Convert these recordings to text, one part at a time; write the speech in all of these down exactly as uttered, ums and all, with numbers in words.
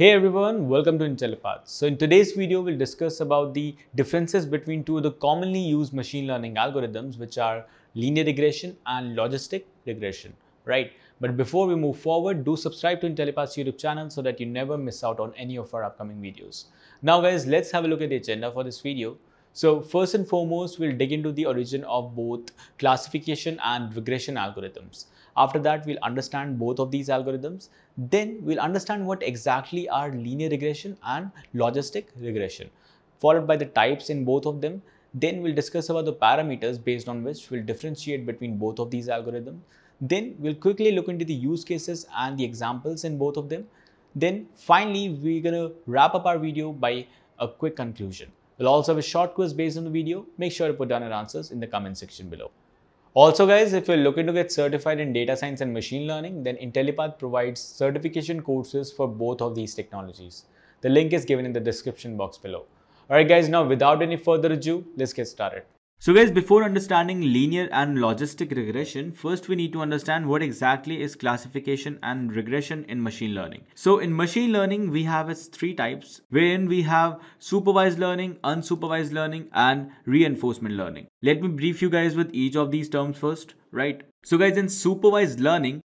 Hey everyone, welcome to Intellipaat. So in today's video, we'll discuss about the differences between two of the commonly used machine learning algorithms, which are linear regression and logistic regression, right? But before we move forward, do subscribe to Intellipaat's YouTube channel so that you never miss out on any of our upcoming videos. Now guys, let's have a look at the agenda for this video. So first and foremost, we'll dig into the origin of both classification and regression algorithms. After that, we'll understand both of these algorithms. Then we'll understand what exactly are linear regression and logistic regression, followed by the types in both of them. Then we'll discuss about the parameters based on which we'll differentiate between both of these algorithms. Then we'll quickly look into the use cases and the examples in both of them. Then finally, we're gonna wrap up our video by a quick conclusion. We'll also have a short quiz based on the video. Make sure to put down your answers in the comment section below. Also guys, if you're looking to get certified in data science and machine learning, then Intellipaat provides certification courses for both of these technologies. The link is given in the description box below. Alright guys, now without any further ado, let's get started. So guys, before understanding linear and logistic regression, first we need to understand what exactly is classification and regression in machine learning. So in machine learning, we have its three types, wherein we have supervised learning, unsupervised learning, and reinforcement learning. Let me brief you guys with each of these terms first, right? So guys, in supervised learning,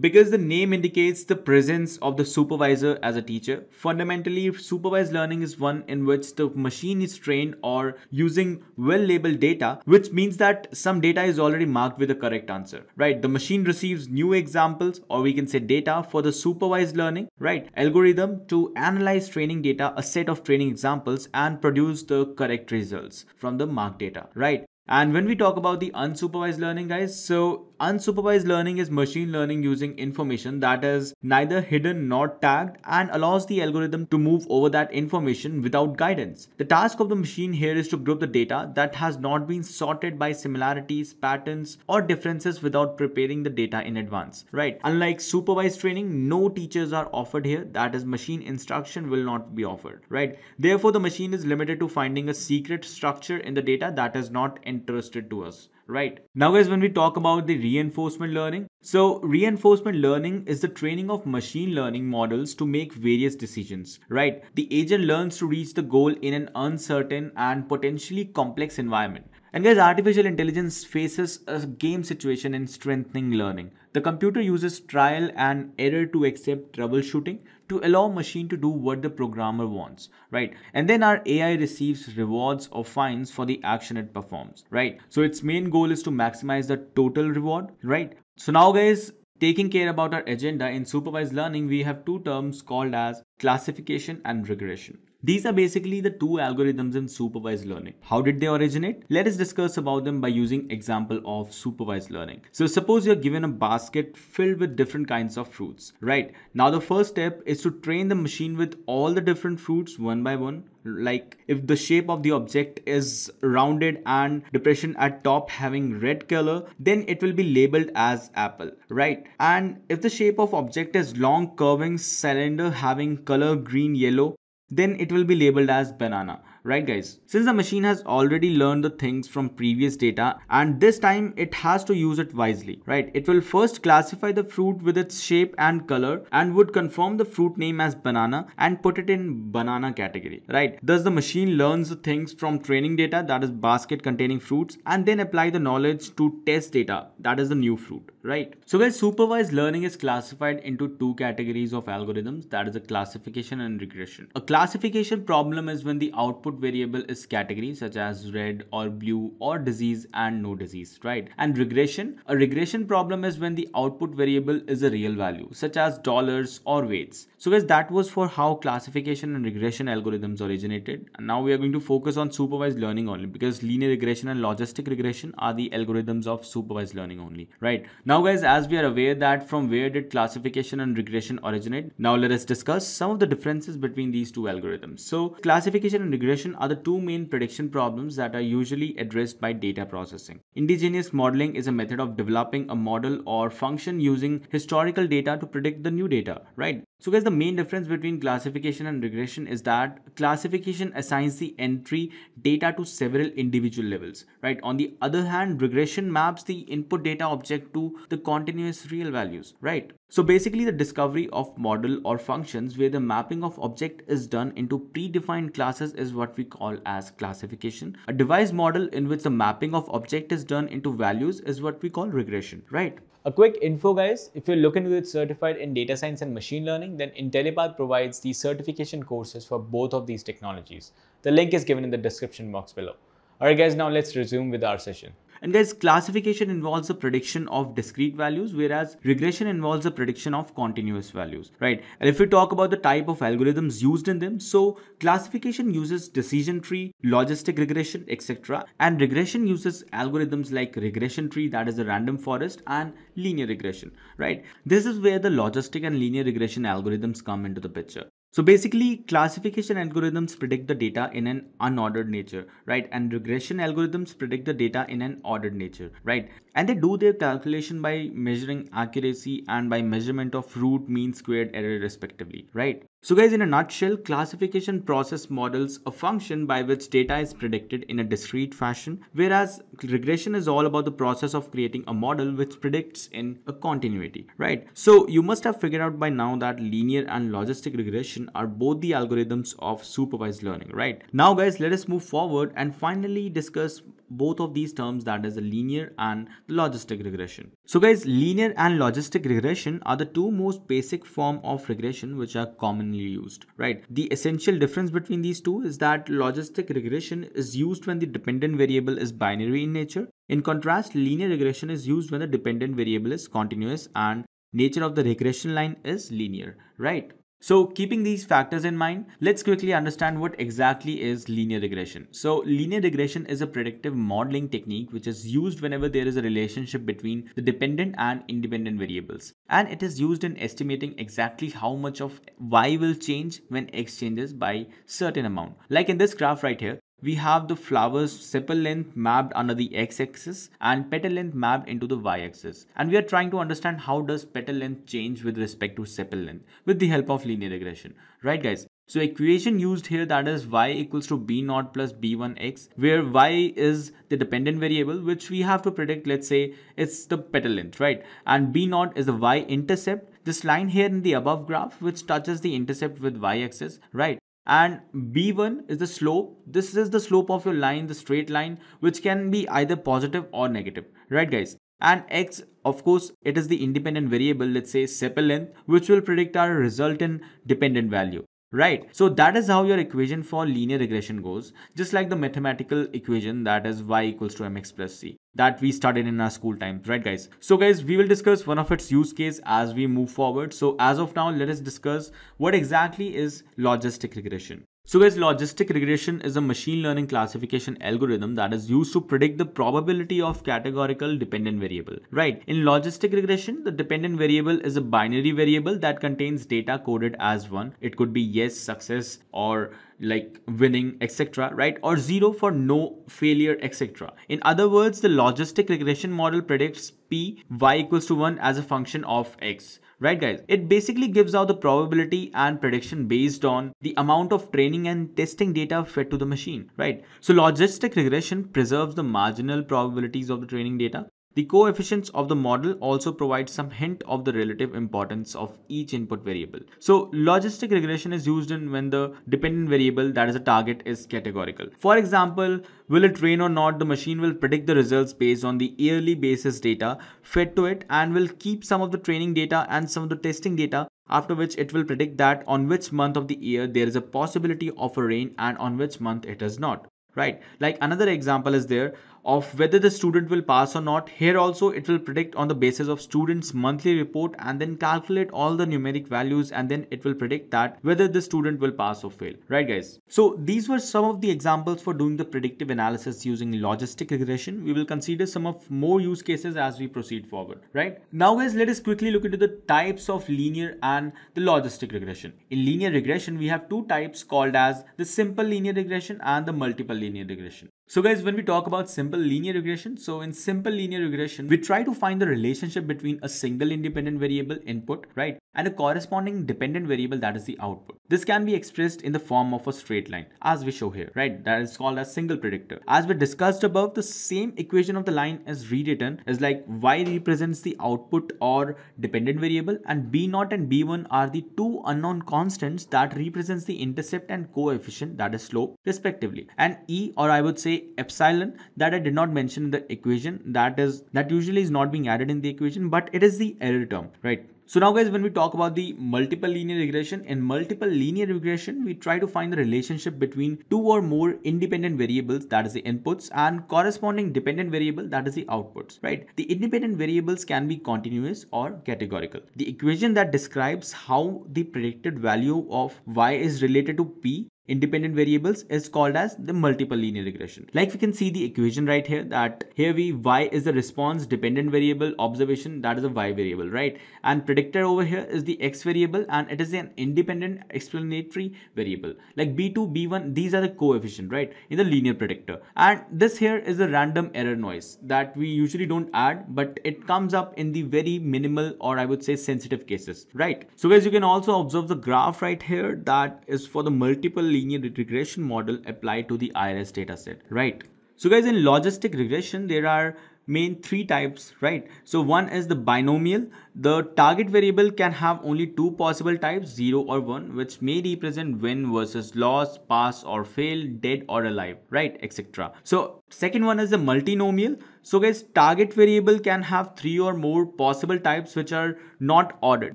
because the name indicates the presence of the supervisor as a teacher, fundamentally supervised learning is one in which the machine is trained or using well-labeled data, which means that some data is already marked with the correct answer, right? The machine receives new examples, or we can say data, for the supervised learning, right, algorithm to analyze training data, a set of training examples, and produce the correct results from the marked data, right? And when we talk about the unsupervised learning, guys, so unsupervised learning is machine learning using information that is neither hidden nor tagged and allows the algorithm to move over that information without guidance. The task of the machine here is to group the data that has not been sorted by similarities, patterns, or differences without preparing the data in advance, right? Unlike supervised training, no teachers are offered here. That is, machine instruction will not be offered, right? Therefore, the machine is limited to finding a secret structure in the data that is not entrusted to us. Right. Now guys, when we talk about the reinforcement learning, so reinforcement learning is the training of machine learning models to make various decisions, right? The agent learns to reach the goal in an uncertain and potentially complex environment. And guys, artificial intelligence faces a game situation in strengthening learning. The computer uses trial and error to accept troubleshooting to allow machine to do what the programmer wants, right? And then our A I receives rewards or fines for the action it performs, right? So its main goal is to maximize the total reward, right? So now guys, taking care about our agenda in supervised learning, we have two terms called as classification and regression. These are basically the two algorithms in supervised learning. How did they originate? Let us discuss about them by using example of supervised learning. So suppose you're given a basket filled with different kinds of fruits, right? Now the first step is to train the machine with all the different fruits one by one. Like if the shape of the object is rounded and depression at top having red color, then it will be labeled as apple, right? And if the shape of object is long curving cylinder having color green yellow, then it will be labeled as banana, right guys? Since the machine has already learned the things from previous data, and this time it has to use it wisely, right? It will first classify the fruit with its shape and color and would confirm the fruit name as banana and put it in banana category, right? Thus the machine learns the things from training data, that is basket containing fruits, and then apply the knowledge to test data, that is the new fruit, right? So guys, supervised learning is classified into two categories of algorithms, that is the classification and regression. A classification problem is when the output variable is category, such as red or blue or disease and no disease, right? And regression, a regression problem is when the output variable is a real value, such as dollars or weights. So guys, that was for how classification and regression algorithms originated. And now we are going to focus on supervised learning only, because linear regression and logistic regression are the algorithms of supervised learning only, right? Now guys, as we are aware that from where did classification and regression originate, now let us discuss some of the differences between these two algorithms. So classification and regression are the two main prediction problems that are usually addressed by data processing. Indigenous modeling is a method of developing a model or function using historical data to predict the new data, right? So guys, the main difference between classification and regression is that classification assigns the entry data to several individual levels, right? On the other hand, regression maps the input data object to the continuous real values, right? So basically the discovery of model or functions where the mapping of object is done into predefined classes is what we call as classification. A device model in which the mapping of object is done into values is what we call regression, right? A quick info guys, if you're looking to get certified in data science and machine learning, then Intellipaat provides the certification courses for both of these technologies. The link is given in the description box below. Alright guys, now let's resume with our session. And guys, classification involves the prediction of discrete values, whereas regression involves the prediction of continuous values, right? And if we talk about the type of algorithms used in them, so classification uses decision tree, logistic regression, et cetera. And regression uses algorithms like regression tree, that is the random forest, and linear regression, right? This is where the logistic and linear regression algorithms come into the picture. So basically, classification algorithms predict the data in an unordered nature, right? And regression algorithms predict the data in an ordered nature, right? And they do their calculation by measuring accuracy and by measurement of root, mean, squared error respectively, right? So guys, in a nutshell, classification process models a function by which data is predicted in a discrete fashion, whereas regression is all about the process of creating a model which predicts in a continuity, right? So you must have figured out by now that linear and logistic regression are both the algorithms of supervised learning, right? Now guys, let us move forward and finally discuss both of these terms, that is the linear and the logistic regression. So guys, linear and logistic regression are the two most basic form of regression which are commonly used, right? The essential difference between these two is that logistic regression is used when the dependent variable is binary in nature. In contrast, linear regression is used when the dependent variable is continuous and nature of the regression line is linear, right? So keeping these factors in mind, let's quickly understand what exactly is linear regression. So linear regression is a predictive modeling technique which is used whenever there is a relationship between the dependent and independent variables. And it is used in estimating exactly how much of Y will change when X changes by certain amount. Like in this graph right here, we have the flower's sepal length mapped under the x-axis and petal length mapped into the y-axis. And we are trying to understand how does petal length change with respect to sepal length with the help of linear regression. Right guys? So equation used here, that is y equals to b zero plus b one x, where y is the dependent variable which we have to predict, let's say it's the petal length, right? And b zero is the y-intercept, this line here in the above graph which touches the intercept with y-axis, right? And b one is the slope. This is the slope of your line, the straight line, which can be either positive or negative, right guys? And x, of course, it is the independent variable, let's say sepal length, which will predict our resultant dependent value, right? So that is how your equation for linear regression goes, just like the mathematical equation, that is y equals to mx plus c, that we studied in our school times, right guys? So guys, we will discuss one of its use case as we move forward. So as of now, let us discuss what exactly is logistic regression. So guys, logistic regression is a machine learning classification algorithm that is used to predict the probability of categorical dependent variable, right? In logistic regression, the dependent variable is a binary variable that contains data coded as one. It could be yes, success, or like winning, et cetera, right? Or zero for no, failure, et cetera. In other words, the logistic regression model predicts p, y equals to one as a function of x. Right guys, it basically gives out the probability and prediction based on the amount of training and testing data fed to the machine, right? So logistic regression preserves the marginal probabilities of the training data. The coefficients of the model also provide some hint of the relative importance of each input variable. So logistic regression is used in when the dependent variable, that is a target, is categorical. For example, will it rain or not? The machine will predict the results based on the yearly basis data fed to it and will keep some of the training data and some of the testing data, after which it will predict that on which month of the year there is a possibility of a rain and on which month it is not. Right, like another example is there of whether the student will pass or not. Here also it will predict on the basis of student's monthly report and then calculate all the numeric values, and then it will predict that whether the student will pass or fail, right guys? So these were some of the examples for doing the predictive analysis using logistic regression. We will consider some of more use cases as we proceed forward, right? Now guys, let us quickly look into the types of linear and the logistic regression. In linear regression, we have two types called as the simple linear regression and the multiple linear regression. So guys, when we talk about simple linear regression, so in simple linear regression, we try to find the relationship between a single independent variable input, right, and a corresponding dependent variable that is the output. This can be expressed in the form of a straight line as we show here, right? That is called as single predictor. As we discussed above, the same equation of the line is rewritten as like y represents the output or dependent variable and b zero and b one are the two unknown constants that represents the intercept and coefficient that is slope respectively, and e or I would say epsilon that I did not mention in the equation that is that usually is not being added in the equation, but it is the error term, right? So now guys, when we talk about the multiple linear regression, in multiple linear regression, we try to find the relationship between two or more independent variables, that is the inputs, and corresponding dependent variable, that is the outputs, right? The independent variables can be continuous or categorical. The equation that describes how the predicted value of y is related to p independent variables is called as the multiple linear regression. Like we can see the equation right here that here we y is the response dependent variable observation that is a y variable, right? And predictor over here is the x variable and it is an independent explanatory variable. Like b two, b one, these are the coefficient, right? In the linear predictor. And this here is a random error noise that we usually don't add, but it comes up in the very minimal or I would say sensitive cases, right? So guys, you can also observe the graph right here that is for the multiple linear regression model applied to the Iris dataset, right? So guys, in logistic regression, there are main three types, right? So one is the binomial. The target variable can have only two possible types, zero or one, which may represent win versus loss, pass or fail, dead or alive, right, et cetera. So second one is the multinomial. So guys, target variable can have three or more possible types which are not ordered.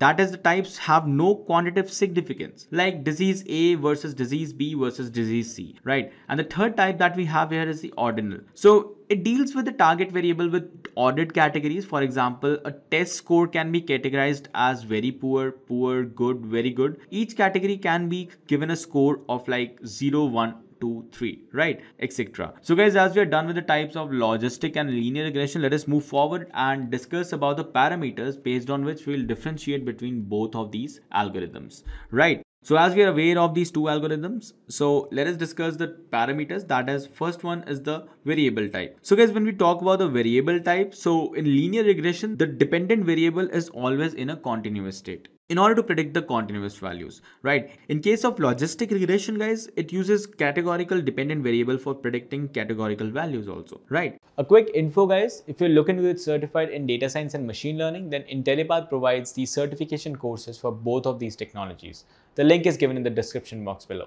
That is, the types have no quantitative significance, like disease A versus disease B versus disease C, right? And the third type that we have here is the ordinal. So it deals with the target variable with ordered categories. For example, a test score can be categorized as very poor, poor, good, very good. Each category can be given a score of like zero, one, two, three, right, et cetera. So guys, as we are done with the types of logistic and linear regression, let us move forward and discuss about the parameters based on which we will differentiate between both of these algorithms, right? So as we are aware of these two algorithms, so let us discuss the parameters. That is, first one is the variable type. So guys, when we talk about the variable type, so in linear regression, the dependent variable is always in a continuous state in order to predict the continuous values, right? In case of logistic regression, guys, it uses categorical dependent variable for predicting categorical values also, right? A quick info, guys, if you're looking to get certified in data science and machine learning, then Intellipaat provides the certification courses for both of these technologies. The link is given in the description box below.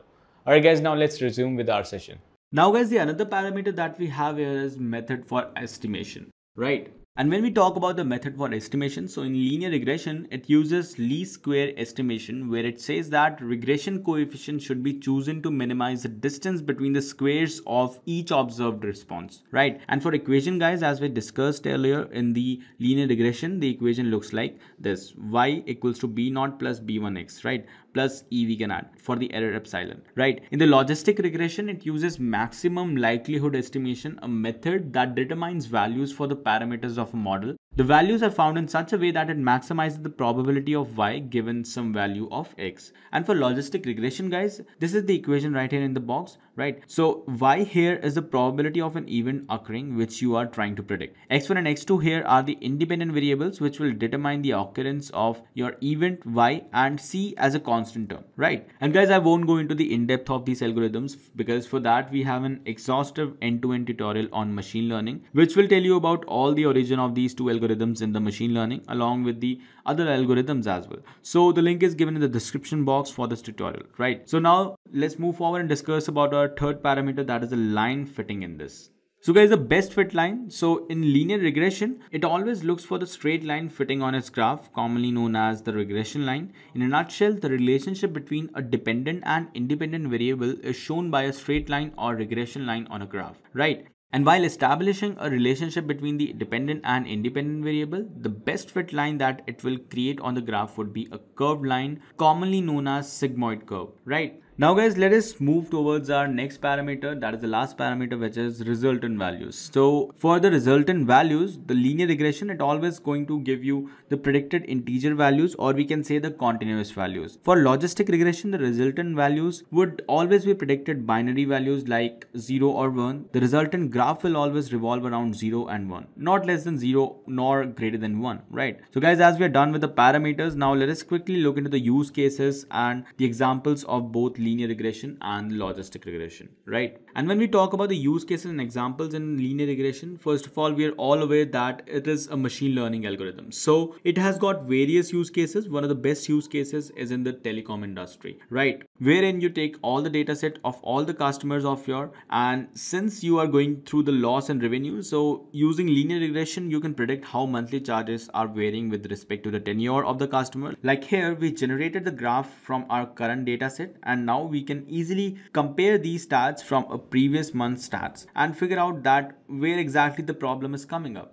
All right, guys, now let's resume with our session. Now, guys, the another parameter that we have here is method for estimation, right? And when we talk about the method for estimation, so in linear regression, it uses least square estimation where it says that regression coefficient should be chosen to minimize the distance between the squares of each observed response, right? And for equation, guys, as we discussed earlier in the linear regression, the equation looks like this: y equals to b zero plus b one x, right? Plus e we can add for the error epsilon, right? In the logistic regression, it uses maximum likelihood estimation, a method that determines values for the parameters of of a model. The values are found in such a way that it maximizes the probability of y given some value of x. And for logistic regression, guys, this is the equation right here in the box, right? So y here is the probability of an event occurring which you are trying to predict. x one and x two here are the independent variables which will determine the occurrence of your event y, and c as a constant term, right? And guys, I won't go into the in-depth of these algorithms because for that we have an exhaustive end-to-end tutorial on machine learning which will tell you about all the origin of these two algorithms algorithms in the machine learning along with the other algorithms as well. So the link is given in the description box for this tutorial, right? So now let's move forward and discuss about our third parameter, that is the line fitting in this. So guys, the best fit line. So in linear regression, it always looks for the straight line fitting on its graph, commonly known as the regression line. In a nutshell, the relationship between a dependent and independent variable is shown by a straight line or regression line on a graph, right? And while establishing a relationship between the dependent and independent variable, the best fit line that it will create on the graph would be a curved line, commonly known as sigmoid curve, right? Now guys, let us move towards our next parameter, that is the last parameter, which is resultant values. So for the resultant values, the linear regression, it always going to give you the predicted integer values, or we can say the continuous values. For logistic regression, the resultant values would always be predicted binary values like zero or one. The resultant graph will always revolve around zero and one, not less than zero nor greater than one, right? So guys, as we are done with the parameters, now let us quickly look into the use cases and the examples of both linear regression and logistic regression, right? And when we talk about the use cases and examples in linear regression, first of all, we are all aware that it is a machine learning algorithm. So it has got various use cases. One of the best use cases is in the telecom industry, right? Wherein you take all the data set of all the customers of your, and since you are going through the loss and revenue, so using linear regression, you can predict how monthly charges are varying with respect to the tenure of the customer. Like here, we generated the graph from our current data set, and now Now we can easily compare these stats from a previous month's stats and figure out that where exactly the problem is coming up.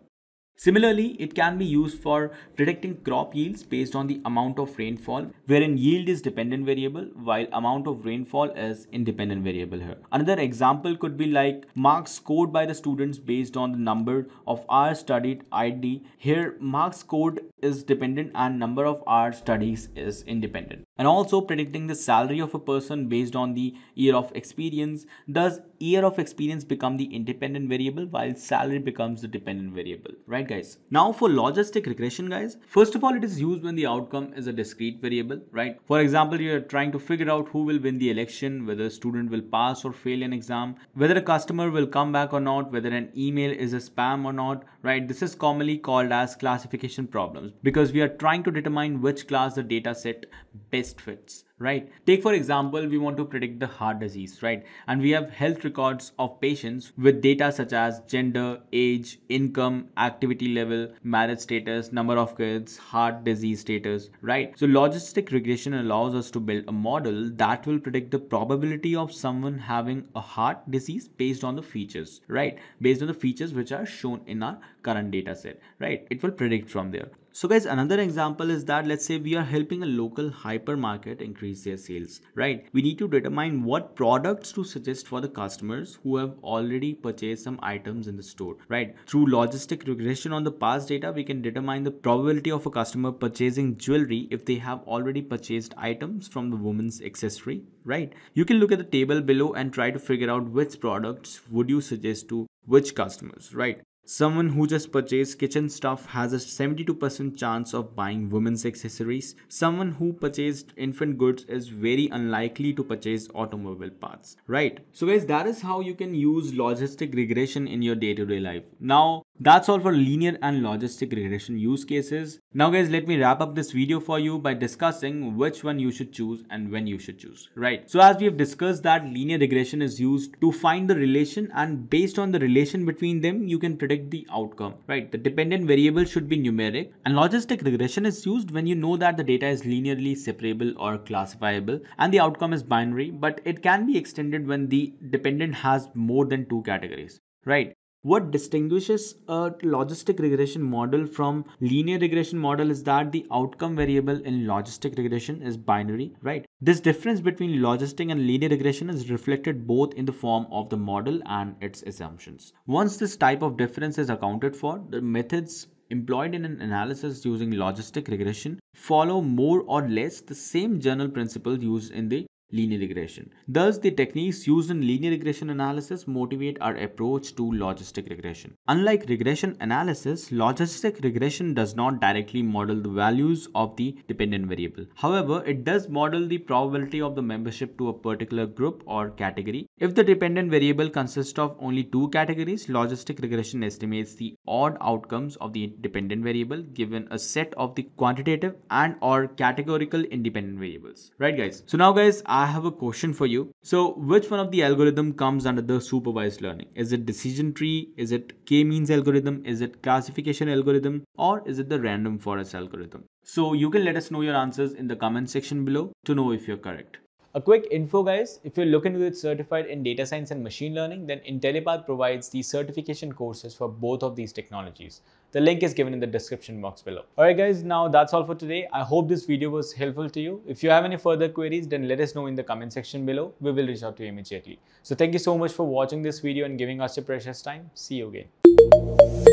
Similarly, it can be used for predicting crop yields based on the amount of rainfall, wherein yield is dependent variable while amount of rainfall is independent variable here. Another example could be like marks scored by the students based on the number of hours studied I D. Here, marks scored is dependent and number of hours studies is independent. And also predicting the salary of a person based on the year of experience. Thus, year of experience become the independent variable while salary becomes the dependent variable, right guys? Now for logistic regression guys, first of all, it is used when the outcome is a discrete variable, right? For example, you are trying to figure out who will win the election, whether a student will pass or fail an exam, whether a customer will come back or not, whether an email is a spam or not, right? This is commonly called as classification problems because we are trying to determine which class the data set best fits, right? Take for example, we want to predict the heart disease, right? And we have health records of patients with data such as gender, age, income, activity level, marriage status, number of kids, heart disease status, right? So logistic regression allows us to build a model that will predict the probability of someone having a heart disease based on the features, right? Based on the features which are shown in our current data set, right? It will predict from there. So guys, another example is that let's say we are helping a local hypermarket increase their sales, right? We need to determine what products to suggest for the customers who have already purchased some items in the store, right? Through logistic regression on the past data, we can determine the probability of a customer purchasing jewelry if they have already purchased items from the woman's accessory, right? You can look at the table below and try to figure out which products would you suggest to which customers, right? Someone who just purchased kitchen stuff has a seventy-two percent chance of buying women's accessories. Someone who purchased infant goods is very unlikely to purchase automobile parts, right? So guys, that is how you can use logistic regression in your day-to-day life. Now, that's all for linear and logistic regression use cases. Now guys, let me wrap up this video for you by discussing which one you should choose and when you should choose, right? So as we have discussed that linear regression is used to find the relation, and based on the relation between them, you can predict the outcome, right? The dependent variable should be numeric, and logistic regression is used when you know that the data is linearly separable or classifiable and the outcome is binary, but it can be extended when the dependent has more than two categories, right? What distinguishes a logistic regression model from linear regression model is that the outcome variable in logistic regression is binary, right? This difference between logistic and linear regression is reflected both in the form of the model and its assumptions. Once this type of difference is accounted for, the methods employed in an analysis using logistic regression follow more or less the same general principles used in the linear regression. Thus, the techniques used in linear regression analysis motivate our approach to logistic regression. Unlike regression analysis, logistic regression does not directly model the values of the dependent variable. However, it does model the probability of the membership to a particular group or category. If the dependent variable consists of only two categories, logistic regression estimates the odd outcomes of the dependent variable given a set of the quantitative and or categorical independent variables, right guys? So now guys, I have a question for you. So which one of the algorithm comes under the supervised learning? Is it decision tree? Is it K-means algorithm? Is it classification algorithm? Or is it the random forest algorithm? So you can let us know your answers in the comment section below to know if you're correct. A quick info guys, if you're looking to get certified in data science and machine learning, then Intellipaat provides the certification courses for both of these technologies. The link is given in the description box below. Alright guys, now that's all for today. I hope this video was helpful to you. If you have any further queries, then let us know in the comment section below. We will reach out to you immediately. So thank you so much for watching this video and giving us your precious time. See you again.